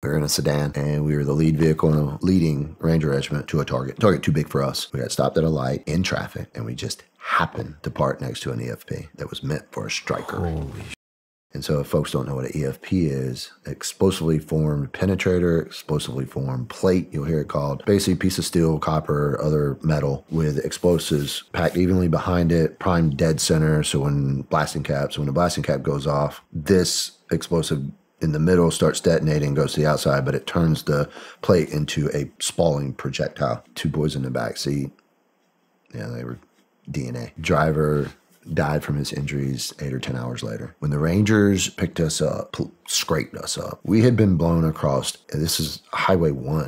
We were in a sedan, and we were the lead vehicle in a leading Ranger regiment to a target. Target too big for us. We got stopped at a light in traffic, and we just happened to park next to an EFP that was meant for a striker. Holy shit. And so if folks don't know what an EFP is, explosively formed penetrator, explosively formed plate, you'll hear it called. Basically a piece of steel, copper, other metal with explosives packed evenly behind it, primed dead center. So when the blasting cap goes off, this explosive in the middle starts detonating, goes to the outside, but it turns the plate into a spalling projectile. Two boys in the backseat. Yeah, they were DNA. Driver died from his injuries 8 or 10 hours later. When the Rangers picked us up, scraped us up, we had been blown across, and this is Highway 1.